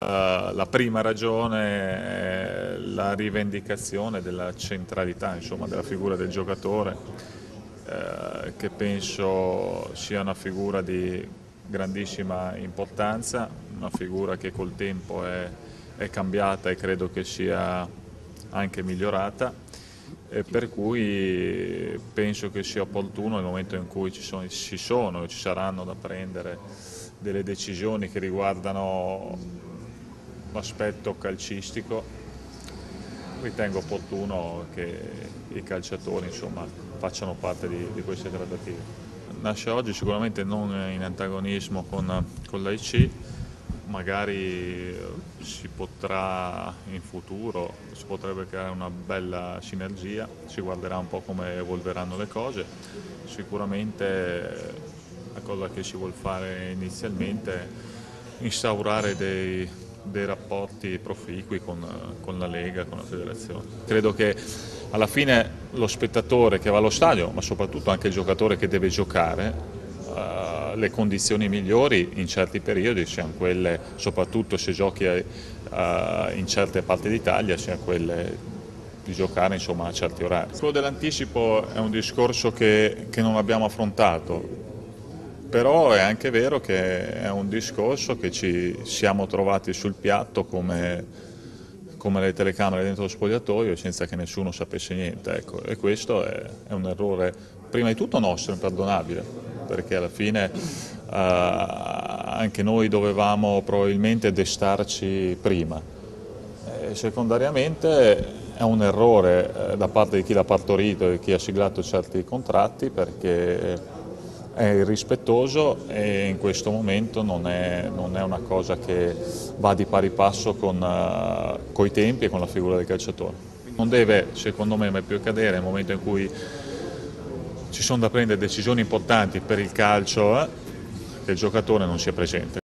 La prima ragione è la rivendicazione della centralità, insomma, della figura del giocatore, che penso sia una figura di grandissima importanza, una figura che col tempo è cambiata e credo che sia anche migliorata, e per cui penso che sia opportuno, nel momento in cui ci sono e ci saranno da prendere delle decisioni che riguardano l'aspetto calcistico, ritengo opportuno che i calciatori, insomma, facciano parte di queste trattative. Nasce oggi sicuramente non in antagonismo con l'AIC, magari si potrà in futuro, si potrebbe creare una bella sinergia, si guarderà un po' come evolveranno le cose. Sicuramente la cosa che si vuol fare inizialmente è instaurare dei rapporti proficui con la Lega, con la Federazione. Credo che alla fine lo spettatore che va allo stadio, ma soprattutto anche il giocatore che deve giocare, le condizioni migliori in certi periodi siano quelle, soprattutto se giochi in certe parti d'Italia, siano quelle di giocare, insomma, a certi orari. Quello dell'anticipo è un discorso che non abbiamo affrontato. Però è anche vero che è un discorso che ci siamo trovati sul piatto come le telecamere dentro lo spogliatoio, senza che nessuno sapesse niente. Ecco. E questo è un errore, prima di tutto nostro, imperdonabile, perché alla fine anche noi dovevamo probabilmente destarci prima. Secondariamente è un errore da parte di chi l'ha partorito e chi ha siglato certi contratti, perché è irrispettoso e in questo momento non è una cosa che va di pari passo coi tempi e con la figura del calciatore. Non deve, secondo me, mai più accadere nel momento in cui ci sono da prendere decisioni importanti per il calcio, che il giocatore non sia presente.